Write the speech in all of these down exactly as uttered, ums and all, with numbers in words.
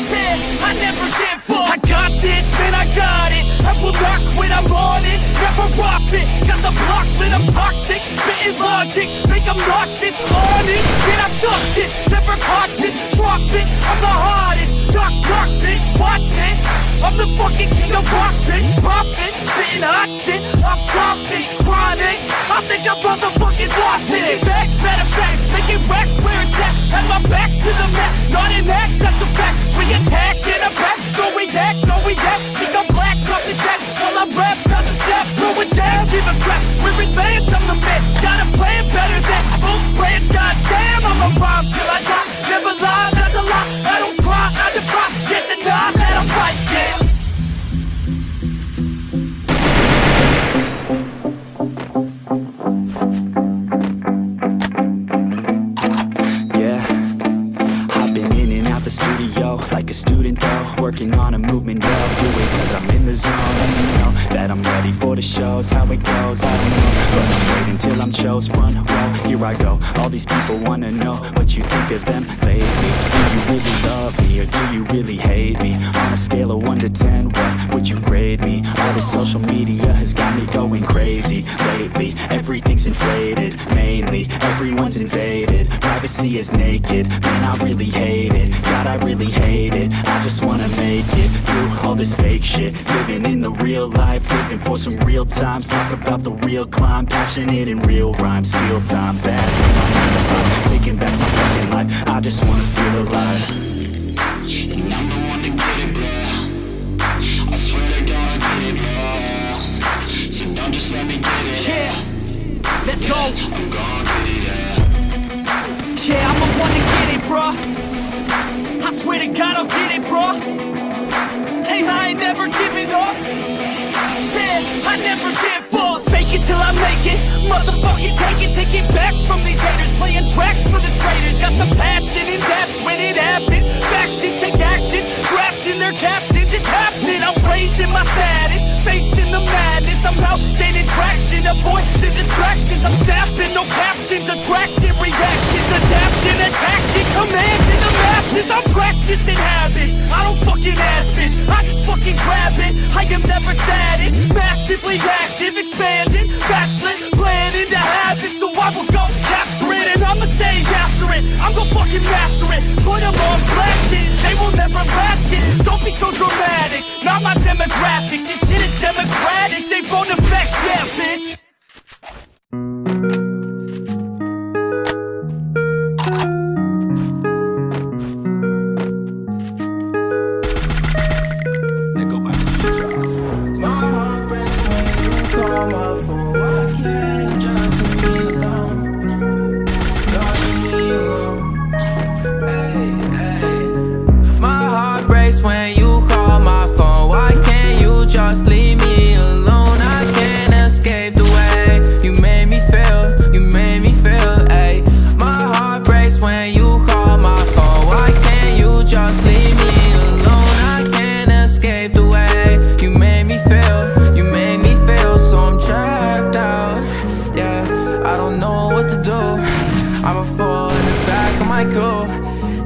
Said I never give up. I got this, man, I got it. I will not quit, I'm on it. Never rock it. Got the block lit, I'm toxic. Spitting logic, make them nauseous. Honest, man, I stuffed it. Never cautious, drop it. I'm the hardest. Knock, knock, bitch, watch it. I'm the fucking king of rock, bitch. Pop it, spitting hot shit. I'm dropping, chronic. I think I'm motherfucking lost it. Back, better back, making racks where it's at. Have my back to the map, not an act, that's a fact. We attack in a back, so we act, no we act. Think I'm black, up is that. While I'm rap, not the staff, no we jazz, give a crap. We relance, I'm the man, got a plan better than most brands. Goddamn, I'm a bomb till I die. Never lie, that's a lie. I don't try, I defy. Yes and I, that I'm right, yeah. Like a student though, working on a movement though. Do it cause I'm in the zone, and you know that I'm ready for the shows. How it goes, I don't know, but I'm waiting till I'm chose. Run, roll, here I go. All these people wanna know what you think of them lately. Do you really love me, or do you really hate me? On a scale of one to ten, what would you grade me? All this social media has got me going crazy lately. Everything's inflated, mainly, everyone's invaded. Privacy is naked, man, I really hate it. God, I really hate it. It. I just wanna make it through all this fake shit. Living in the real life, living for some real times. Talk about the real climb, passionate in real rhymes. Steal time back, I'm taking back my fucking life. I just wanna feel alive. And I'm the one to get it, bro. I swear to God, I get it, bro. So don't just let me get it. Yeah, let's yeah, go. I'm gonna get it, yeah. Yeah, I'm the one to get it, bro. I swear to God, I'll get it, bro. Hey, I ain't never giving up. Said I never give up. Fake it till I make it. Motherfucking take it, take it back from these haters. Playing tracks for the traitors. Got the passion in depth when it happens. Factions take actions, drafting their captains. It's happening, I'm raising my status. Facing the madness, I'm out gaining traction. Avoid the distractions, I'm snapping. No captions, attracting reactions. Adapting, attacking, commanding the masses. I'm practicing habits, I don't fucking ask bitch, I just fucking grab it. I am never static, massively active. Expanding, backslid, planning to have it. So I will go capture it, and I'ma stay after it. I'm gonna fucking master it, put them on blasting. They will never last it, don't be so dramatic. Not my demographic, this shit is democratic, they won't affect, yeah, bitch.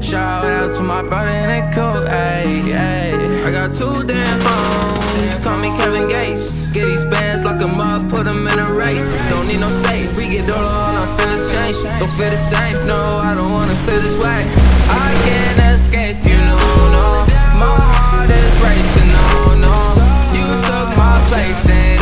Shout out to my brother in a coat, ayy, ayy. I got two damn phones. Call me Kevin Gates. Get these bands, lock them up, put them in a race. Don't need no safe, we get all on our feelings change. Don't feel the same, no, I don't wanna feel this way. I can't escape, you know, no. My heart is racing, no, no. You took my place and